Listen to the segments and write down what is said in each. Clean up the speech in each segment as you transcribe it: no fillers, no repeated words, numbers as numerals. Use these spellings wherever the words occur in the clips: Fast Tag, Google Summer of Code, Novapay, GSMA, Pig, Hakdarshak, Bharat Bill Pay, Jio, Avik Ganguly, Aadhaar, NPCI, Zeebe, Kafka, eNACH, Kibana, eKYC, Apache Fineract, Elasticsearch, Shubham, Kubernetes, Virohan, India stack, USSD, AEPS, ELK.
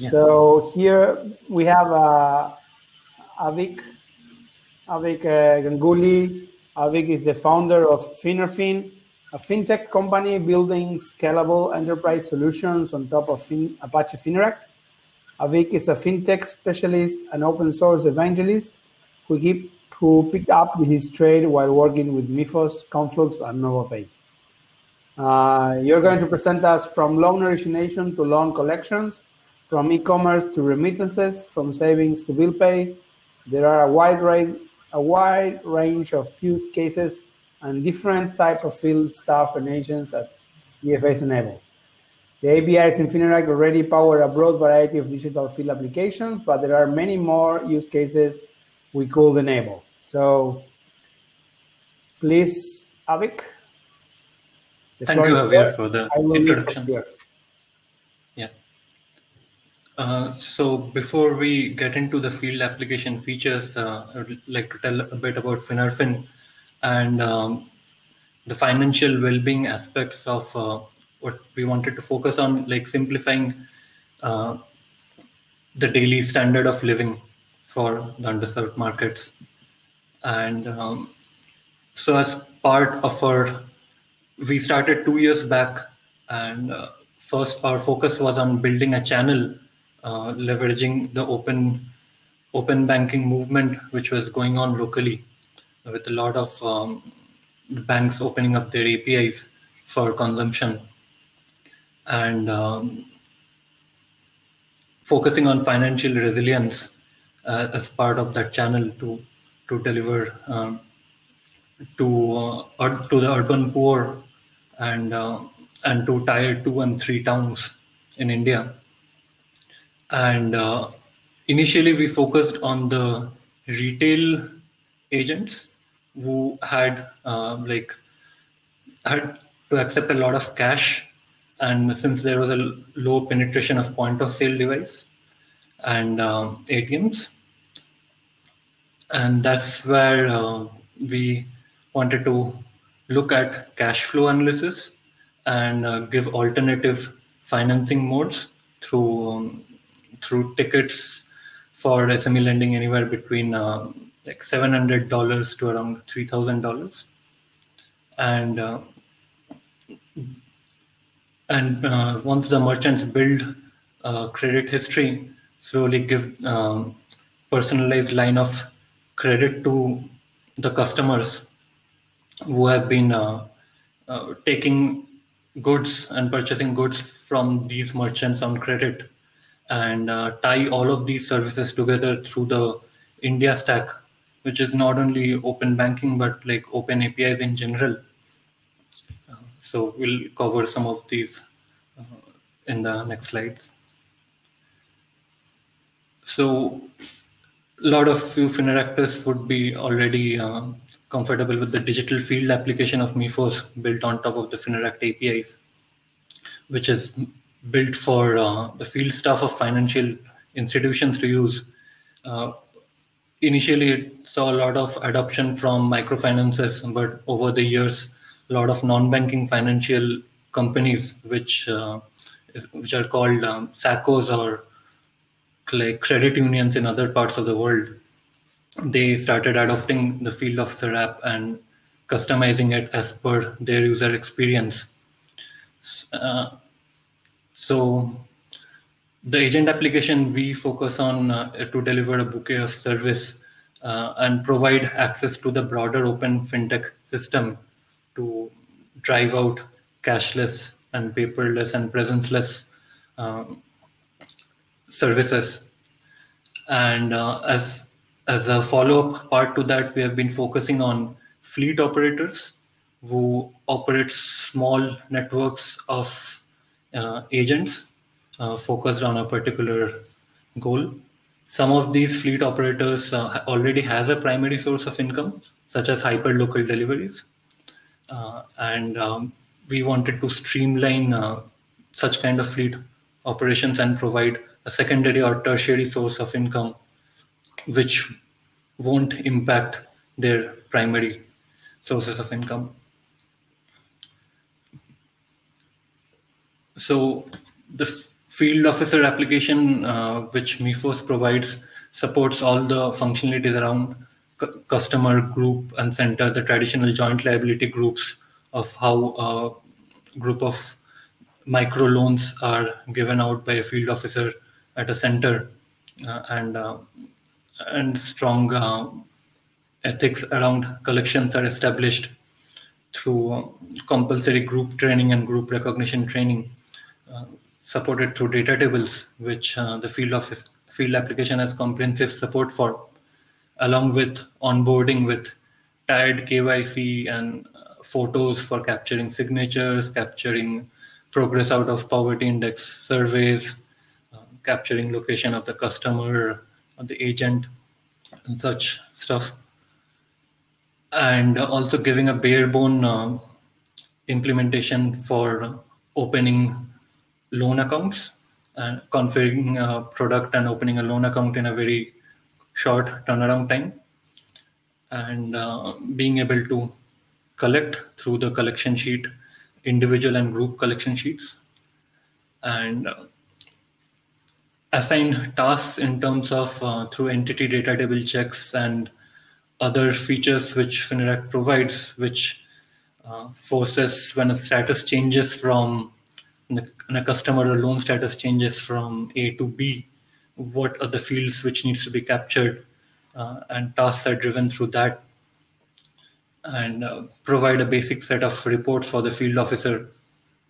Yeah. So here we have Avik Ganguly. Avik is the founder of Fynarfin, a fintech company building scalable enterprise solutions on top of Apache Fineract. Avik is a fintech specialist and open source evangelist who picked up his trade while working with Mifos, Conflux, and Novapay. You're going to present us from loan origination to loan collections, from e-commerce to remittances, from savings to bill pay. There are a wide range of use cases and different types of field staff and agents at EFS Enable. The APIs in Fineract already power a broad variety of digital field applications, but there are many more use cases we could enable. So please, Avik. Thank you, Javier, for the introduction. So before we get into the field application features, I would like to tell a bit about Fynarfin and the financial well-being aspects of what we wanted to focus on, like simplifying the daily standard of living for the underserved markets. And so as part of our, we started 2 years back, and first our focus was on building a channel leveraging the open banking movement, which was going on locally with a lot of banks opening up their APIs for consumption, and focusing on financial resilience as part of that channel to deliver to the urban poor and to tier 2 and 3 towns in India. And initially we focused on the retail agents who had to accept a lot of cash, and since there was a low penetration of point of sale device and ATMs, and that's where we wanted to look at cash flow analysis and give alternative financing modes through tickets for SME lending anywhere between like $700 to around $3,000, and once the merchants build credit history, slowly give personalized line of credit to the customers who have been taking goods and purchasing goods from these merchants on credit, and tie all of these services together through the India stack, which is not only open banking, but like open APIs in general. So we'll cover some of these in the next slides. So a lot of Fineractors would be already comfortable with the digital field application of Mifos built on top of the Fineract APIs, which is built for the field staff of financial institutions to use. Initially, it saw a lot of adoption from microfinances, but over the years, a lot of non-banking financial companies, which are called SACOs or like credit unions in other parts of the world, they started adopting the field of CERAP and customizing it as per their user experience. So the agent application we focus on to deliver a bouquet of service and provide access to the broader open fintech system to drive out cashless and paperless and presenceless services. And as a follow-up part to that, we have been focusing on fleet operators who operate small networks of agents focused on a particular goal. Some of these fleet operators already have a primary source of income, such as hyperlocal deliveries. We wanted to streamline such kind of fleet operations and provide a secondary or tertiary source of income which won't impact their primary sources of income. So the field officer application, which MIFOS provides, supports all the functionalities around customer group and center, the traditional joint liability groups of how a group of micro loans are given out by a field officer at a center, and strong ethics around collections are established through compulsory group training and group recognition training, supported through data tables, which the field application has comprehensive support for, along with onboarding with tiered KYC and photos for capturing signatures, capturing progress out of poverty index surveys, capturing location of the customer, of the agent, and such stuff. And also giving a bare-bone implementation for opening loan accounts and configuring a product and opening a loan account in a very short turnaround time, and being able to collect through the collection sheet, individual and group collection sheets, and assign tasks in terms of through entity data table checks and other features which Fineract provides, which forces when a status changes from a customer or loan status changes from A to B, what are the fields which needs to be captured, and tasks are driven through that, and provide a basic set of reports for the field officer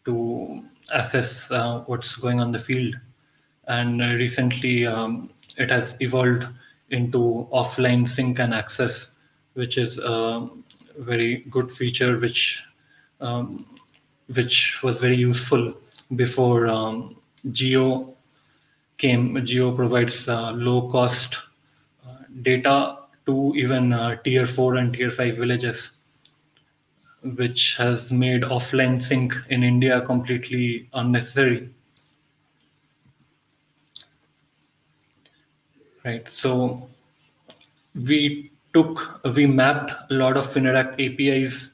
to assess what's going on in the field. And recently it has evolved into offline sync and access, which is a very good feature, which was very useful before Jio came. Jio provides low cost data to even tier 4 and tier 5 villages, which has made offline sync in India completely unnecessary. Right, so we mapped a lot of Fineract APIs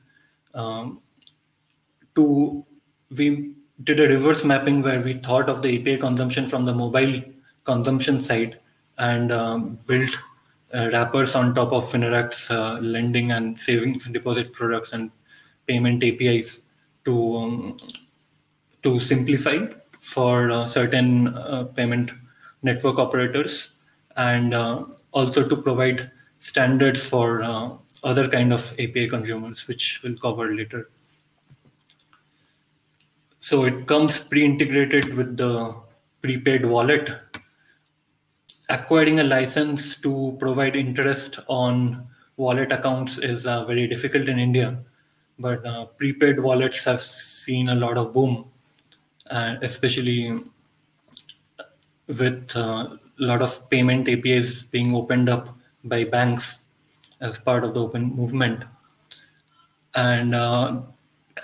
we did a reverse mapping where we thought of the API consumption from the mobile consumption side and built wrappers on top of Fineract's lending and savings and deposit products and payment APIs to simplify for certain payment network operators, and also to provide standards for other kind of API consumers, which we'll cover later. So it comes pre-integrated with the prepaid wallet. Acquiring a license to provide interest on wallet accounts is very difficult in India, but prepaid wallets have seen a lot of boom, especially with a lot of payment APIs being opened up by banks as part of the open movement. And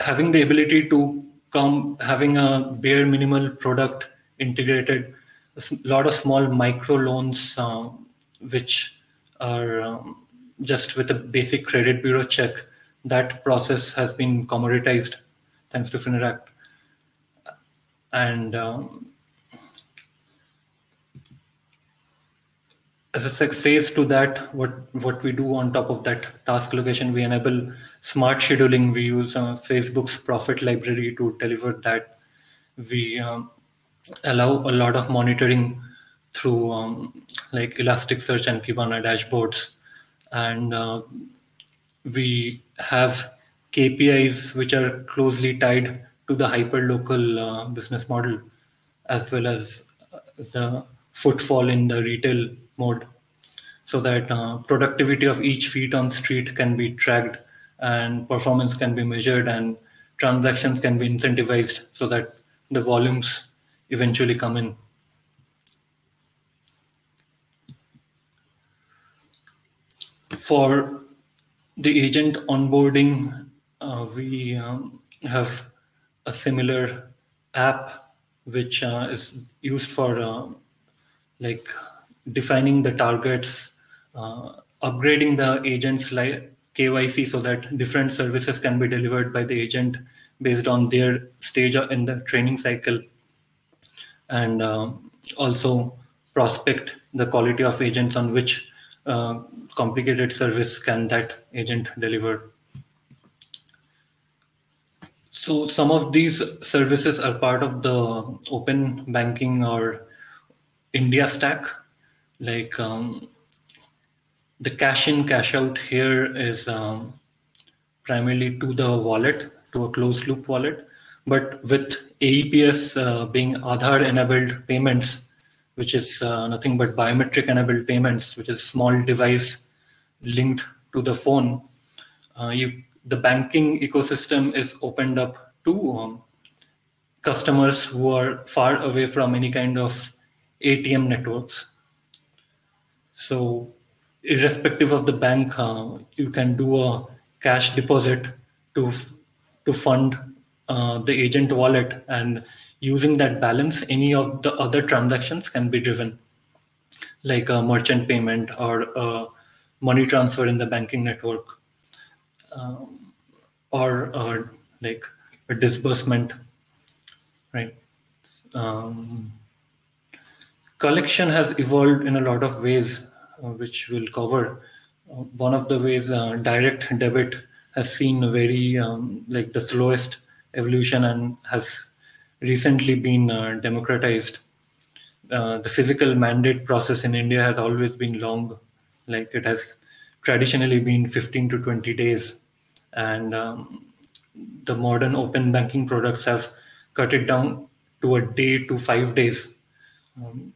having the ability to having a bare minimal product integrated, a lot of small micro loans, which are just with a basic credit bureau check, that process has been commoditized thanks to Fineract. And as a phase to that, what we do on top of that task location, we enable smart scheduling. We use Facebook's Prophet library to deliver that. We allow a lot of monitoring through like Elasticsearch and Kibana dashboards. And we have KPIs which are closely tied to the hyperlocal business model, as well as the footfall in the retail mode, so that productivity of each feet on street can be tracked and performance can be measured and transactions can be incentivized so that the volumes eventually come in. For the agent onboarding, we have a similar app which is used for like defining the targets upgrading the agents like KYC so that different services can be delivered by the agent based on their stage in the training cycle, and also prospect the quality of agents on which complicated service can that agent deliver. So some of these services are part of the open banking or India stack, like the cash in cash out here is primarily to the wallet, to a closed loop wallet, but with AEPS being Aadhaar enabled payments, which is nothing but biometric enabled payments, which is small device linked to the phone, the banking ecosystem is opened up to customers who are far away from any kind of ATM networks. So irrespective of the bank, you can do a cash deposit to fund the agent wallet, and using that balance, any of the other transactions can be driven, like a merchant payment or a money transfer in the banking network, or like a disbursement, right? Collection has evolved in a lot of ways, which we'll cover. One of the ways, direct debit has seen a very like the slowest evolution and has recently been democratized. The physical mandate process in India has always been long, like it has traditionally been 15 to 20 days. And the modern open banking products have cut it down to a day to 5 days.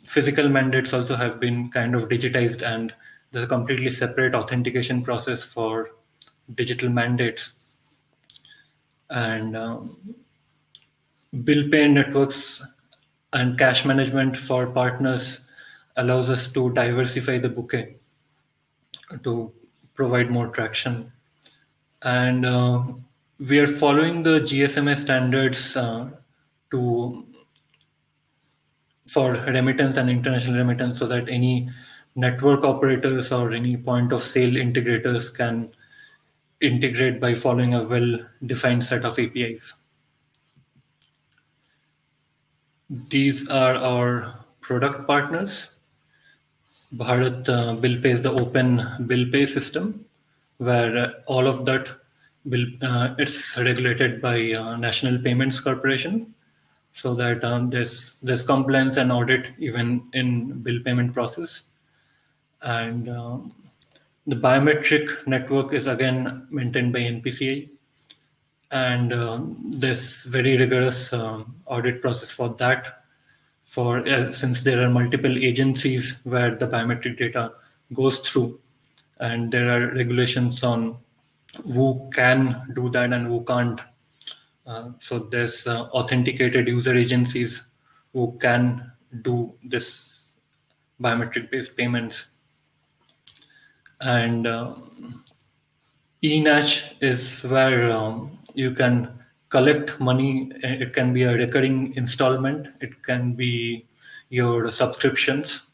Physical mandates also have been kind of digitized, and there's a completely separate authentication process for digital mandates. And bill pay networks and cash management for partners allows us to diversify the bouquet to provide more traction. And we are following the GSMA standards for remittance and international remittance, so that any network operators or any point of sale integrators can integrate by following a well-defined set of APIs. These are our product partners. Bharat Bill Pay is the open bill pay system, where all of that bill, it's regulated by National Payments Corporation, so that there's compliance and audit even in bill payment process. And the biometric network is again maintained by NPCI. And this very rigorous audit process for that, since there are multiple agencies where the biometric data goes through, and there are regulations on who can do that and who can't. So there's authenticated user agencies who can do this biometric-based payments. And eNACH is where you can collect money. It can be a recurring installment. It can be your subscriptions.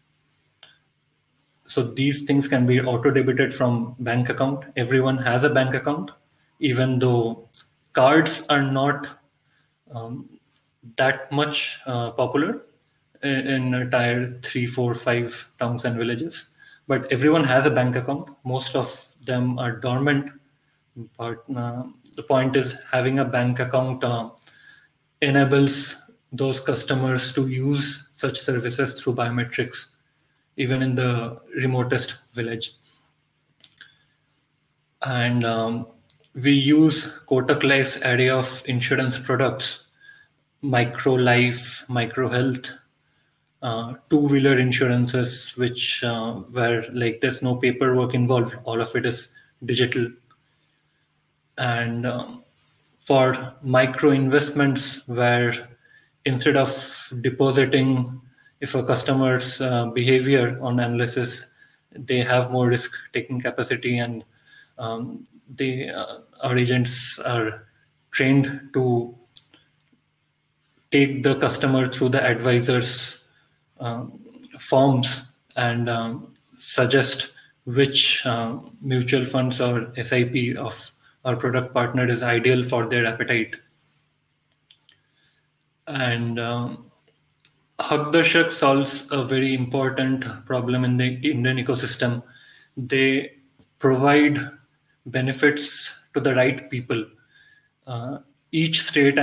So these things can be auto-debited from bank account. Everyone has a bank account, even though cards are not that much popular in tier 3, 4, 5 towns and villages. But everyone has a bank account. Most of them are dormant. But the point is, having a bank account enables those customers to use such services through biometrics, even in the remotest village. And we use Kotak Life's array of insurance products, micro life, micro health, two-wheeler insurances, which where like there's no paperwork involved. All of it is digital. And for micro investments, where instead of depositing, if a customer's behavior on analysis, they have more risk-taking capacity, and our agents are trained to take the customer through the advisor's forms and suggest which mutual funds or SIP of our product partner is ideal for their appetite. And Hakdarshak solves a very important problem in the Indian ecosystem. They provide benefits to the right people. Each state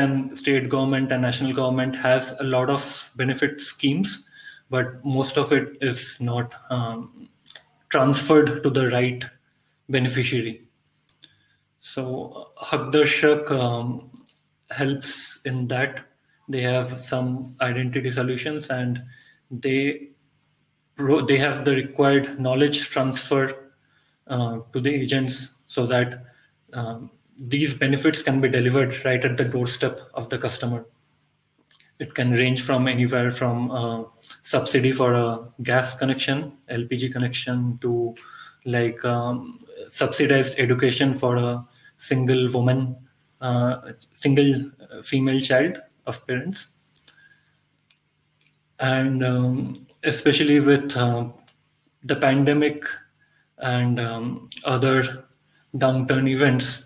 government and national government has a lot of benefit schemes, but most of it is not transferred to the right beneficiary. So Hakdarshak helps in that. They have some identity solutions, and they have the required knowledge transfer to the agents so that these benefits can be delivered right at the doorstep of the customer. It can range from anywhere from a subsidy for a gas connection, LPG connection, to like subsidized education for a single woman, single female child of parents. And especially with the pandemic and other downturn events,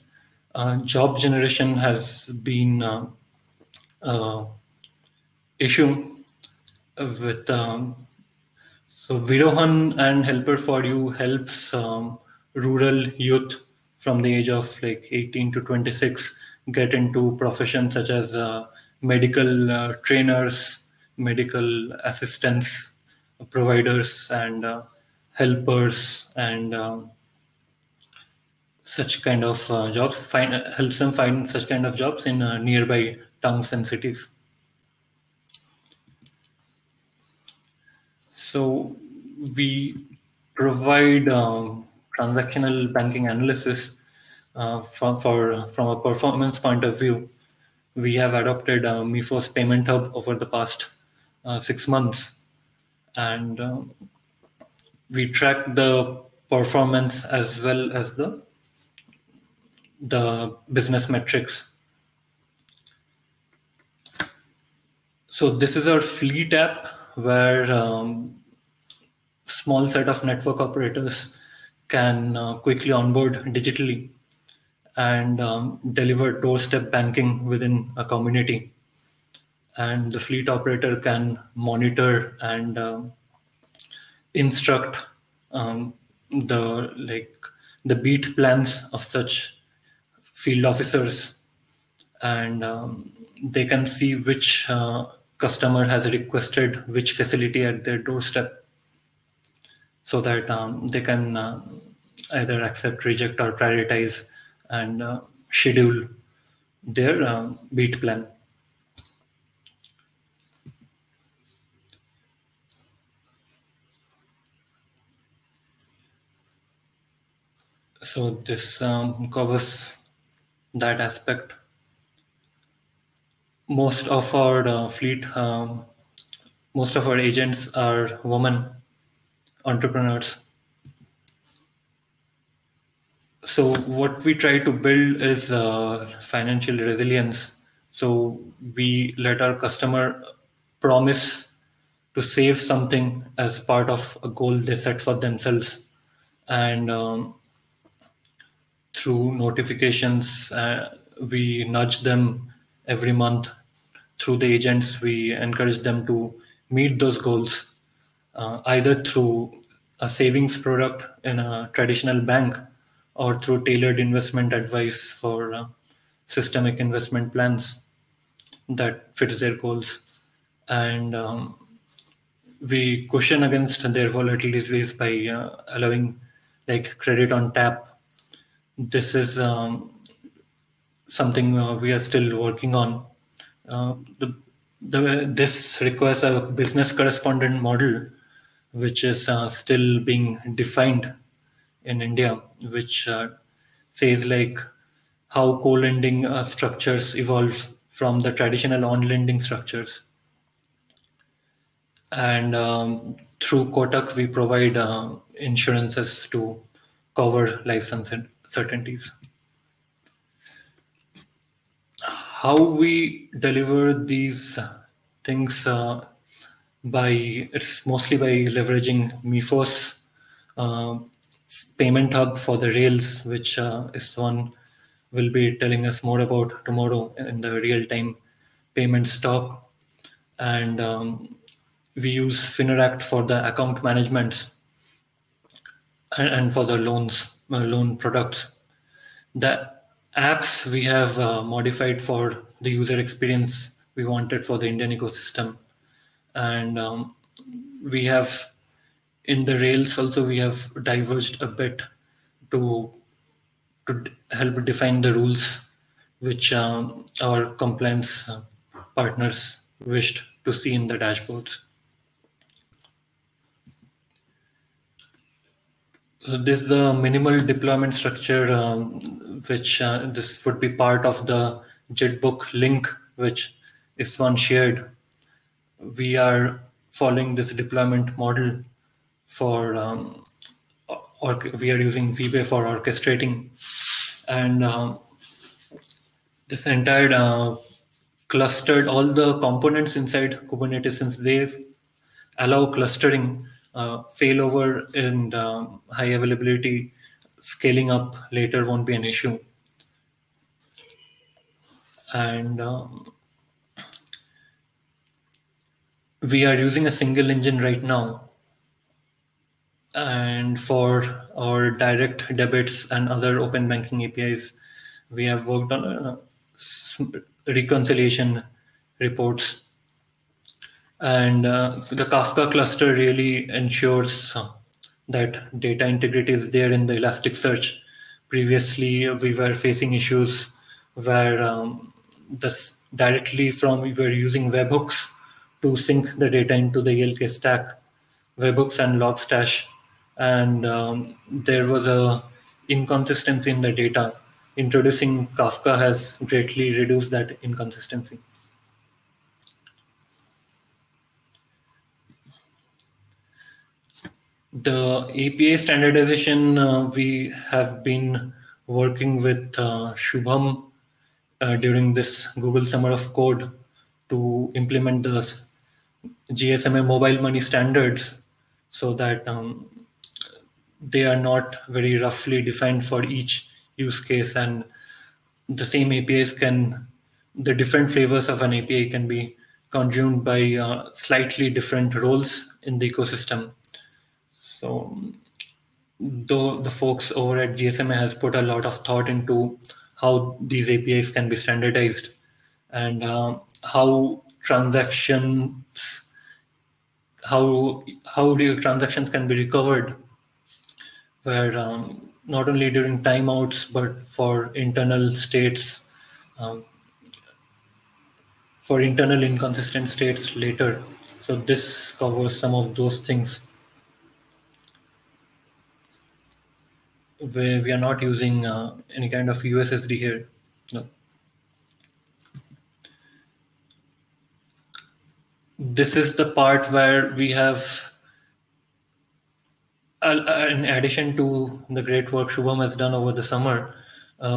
job generation has been issue with so Virohan and Helper4U helps rural youth from the age of like 18 to 26 get into professions such as medical trainers, medical assistants, providers, and helpers, and such kind of jobs, helps them find such kind of jobs in nearby towns and cities. So we provide transactional banking analysis from a performance point of view. We have adopted Mifos Payment Hub over the past 6 months, and we track the performance as well as the business metrics. So this is our fleet app, where small set of network operators can quickly onboard digitally and deliver doorstep banking within a community. And the fleet operator can monitor and instruct the beat plans of such field officers, and they can see which customer has requested which facility at their doorstep, so that they can either accept, reject, or prioritize and schedule their beat plan. So this covers that aspect. Most of our fleet, most of our agents are women entrepreneurs. So what we try to build is financial resilience. So we let our customer promise to save something as part of a goal they set for themselves, and through notifications, we nudge them every month. Through the agents, we encourage them to meet those goals, either through a savings product in a traditional bank or through tailored investment advice for systemic investment plans that fits their goals. And we cushion against their volatilities by allowing like credit on tap. This is something we are still working on. This requires a business correspondent model, which is still being defined in India, which says like how co-lending structures evolve from the traditional on-lending structures. And through Kotak, we provide insurances to cover life uncertainties. How we deliver these things it's mostly by leveraging MIFOS payment hub for the Rails, which is one will be telling us more about tomorrow in the real-time payments talk. And we use Fineract for the account management and for the loans, loan products. The apps we have modified for the user experience we wanted for the Indian ecosystem. And we have, in the Rails also, we have diverged a bit to help define the rules which our compliance partners wished to see in the dashboards. So this is the minimal deployment structure, which this would be part of the JITbook link, which is one shared. We are following this deployment model for, or we are using Zeebe for orchestrating. And this entire clustered all the components inside Kubernetes, since they allow clustering, failover and high availability, scaling up later won't be an issue. And we are using a single engine right now. And for our direct debits and other open banking APIs, we have worked on reconciliation reports. And the Kafka cluster really ensures that data integrity is there in the Elasticsearch. Previously, we were facing issues where this directly from, we were using webhooks to sync the data into the ELK stack, webhooks and Logstash. And there was a inconsistency in the data. Introducing Kafka has greatly reduced that inconsistency. The API standardization, we have been working with Shubham during this Google Summer of Code to implement the GSMA mobile money standards so that they are not very roughly defined for each use case, and the same APIs can, the different flavors of an API can be consumed by slightly different roles in the ecosystem. So though the folks over at GSMA has put a lot of thought into how these APIs can be standardized and how transactions, how do transactions can be recovered, where not only during timeouts, but for internal states, for internal inconsistent states later. So this covers some of those things. Where we are not using any kind of USSD here. No. This is the part where we have, in addition to the great work Shubham has done over the summer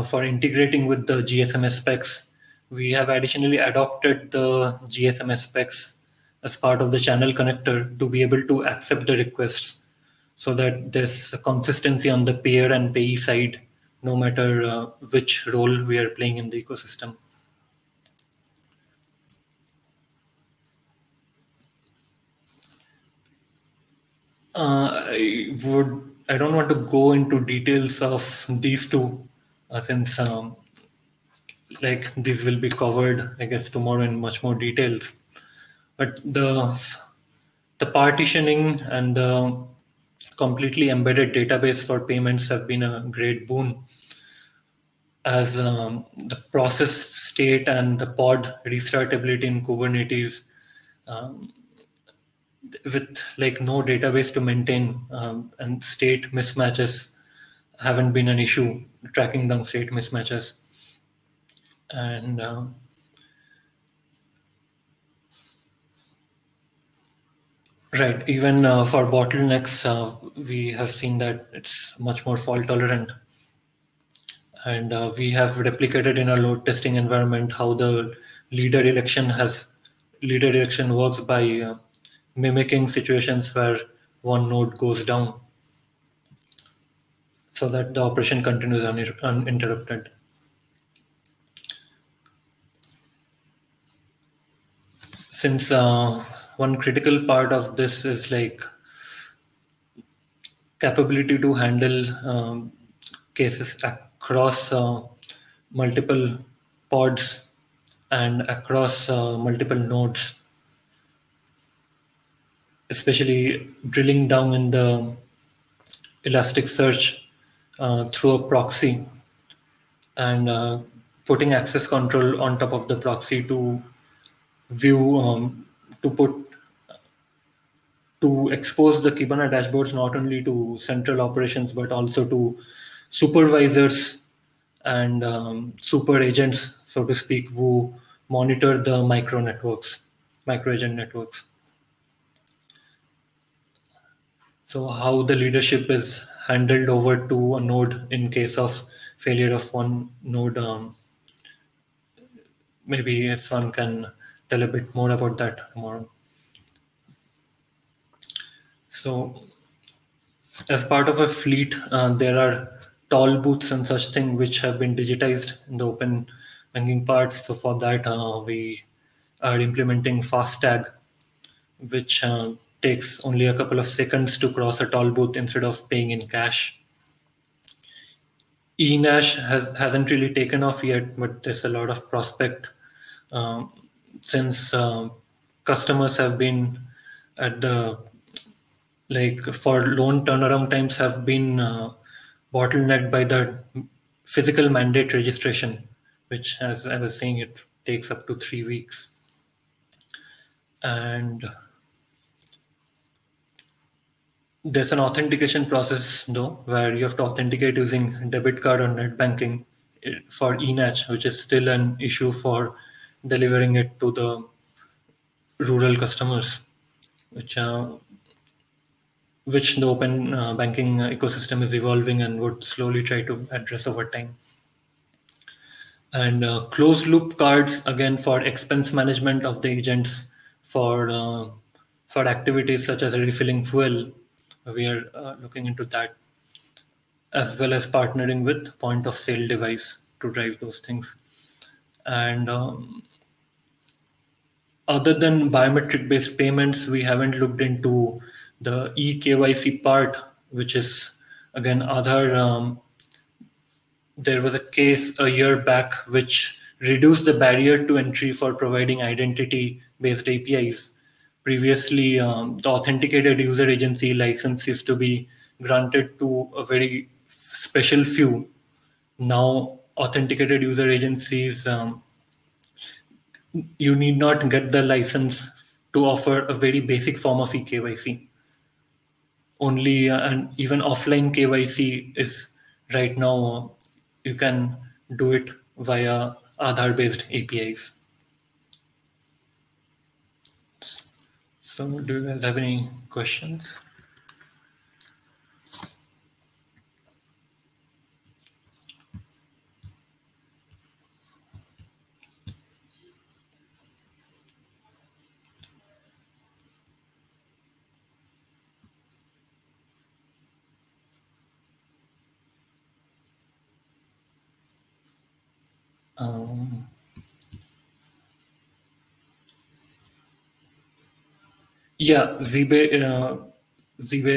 for integrating with the GSMA specs, we have additionally adopted the GSMA specs as part of the channel connector to be able to accept the requests, so that there's a consistency on the payer and payee side, no matter which role we are playing in the ecosystem. I don't want to go into details of these two, since like these will be covered, I guess, tomorrow in much more details. But the partitioning and the completely embedded database for payments have been a great boon, as the process state and the pod restartability in Kubernetes, with like no database to maintain, and state mismatches haven't been an issue, tracking down state mismatches. And right, even for bottlenecks, we have seen that it's much more fault tolerant. And we have replicated in our load testing environment how the leader election works by mimicking situations where one node goes down. so that the operation continues uninterrupted. Since one critical part of this is like capability to handle cases across multiple pods and across multiple nodes, especially drilling down in the Elasticsearch through a proxy and putting access control on top of the proxy to view, to expose the Kibana dashboards not only to central operations but also to supervisors and super agents, so to speak, who monitor the micro agent networks. So how the leadership is handled over to a node in case of failure of one node. Maybe Swan can tell a bit more about that tomorrow. So as part of a fleet, there are toll booths and such thing which have been digitized in the open banking parts. So for that, we are implementing Fast Tag, which takes only a couple of seconds to cross a toll booth instead of paying in cash. eNACH hasn't really taken off yet, but there's a lot of prospect since customers have been at the, for loan turnaround times have been bottlenecked by the physical mandate registration, which, as I was saying, it takes up to 3 weeks. And there's an authentication process though, where you have to authenticate using debit card or net banking for eNACH, which is still an issue for delivering it to the rural customers, which the open banking ecosystem is evolving and would slowly try to address over time. And closed loop cards, again, for expense management of the agents for activities such as refilling fuel. We are looking into that, as well as partnering with point of sale device to drive those things. And other than biometric based payments, we haven't looked into the eKYC part, which is again Aadhaar. There was a case a year back which reduced the barrier to entry for providing identity based APIs. Previously, the authenticated user agency license used to be granted to a very special few. Now, authenticated user agencies, you need not get the license to offer a very basic form of eKYC. Only and even offline KYC is right now, you can do it via Aadhaar-based APIs. So do you guys have any questions? Yeah, Zeebe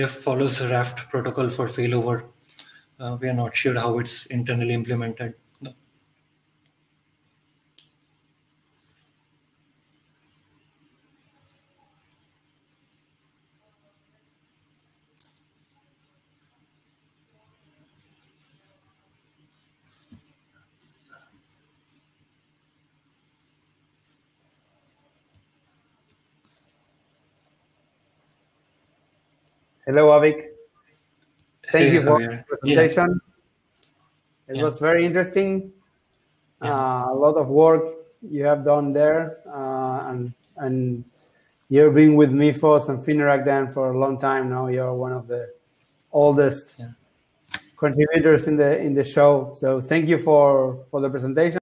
follows Raft protocol for failover. We are not sure how it's internally implemented. No. Hello, Avik. Thank you for the presentation. Yeah. It was very interesting. Yeah. A lot of work you have done there, and you've been with MIFOS and Fineract then for a long time now. You're one of the oldest contributors in the show. So thank you for the presentation.